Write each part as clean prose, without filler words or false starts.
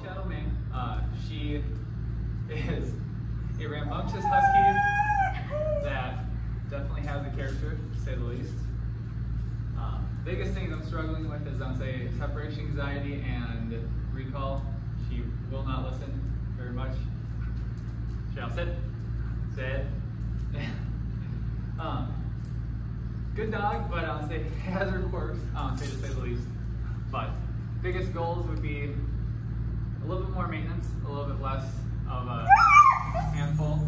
Shadow Ming, she is a rambunctious husky that definitely has a character, to say the least. Biggest thing I'm struggling with is, I'd say, separation anxiety and recall. She will not listen very much. Shall I sit? Sit. Good dog, but I'll say has her quirks, to say the least. But biggest goals would be a little bit more maintenance, a little bit less of a handful,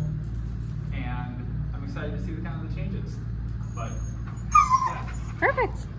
and I'm excited to see the kind of the changes. But yeah. Perfect.